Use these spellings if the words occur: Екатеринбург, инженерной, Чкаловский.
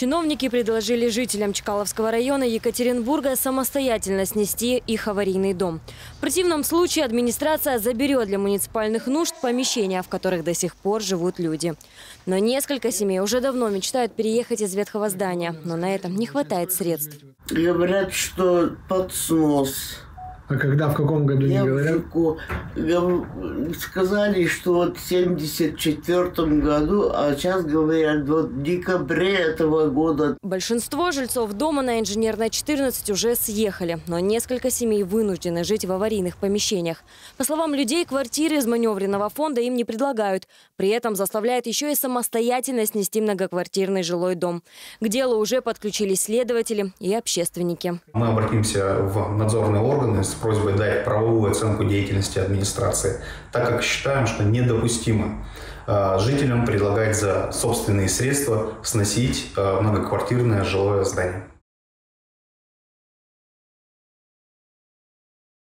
Чиновники предложили жителям Чкаловского района Екатеринбурга самостоятельно снести их аварийный дом. В противном случае администрация заберет для муниципальных нужд помещения, в которых до сих пор живут люди. Но несколько семей уже давно мечтают переехать из ветхого здания, но на этом не хватает средств. Говорят, что под снос. А когда, в каком году не говорят? Сказали, что вот в 1974 году, а сейчас говорят, вот в декабре этого года. Большинство жильцов дома на Инженерной 14 уже съехали, но несколько семей вынуждены жить в аварийных помещениях. По словам людей, квартиры из маневренного фонда им не предлагают. При этом заставляют еще и самостоятельно снести многоквартирный жилой дом. К делу уже подключились следователи и общественники. Мы обратимся в надзорные органы с просьбой дать правовую оценку деятельности администрации, так как считаем, что недопустимо жителям предлагать за собственные средства сносить многоквартирное жилое здание.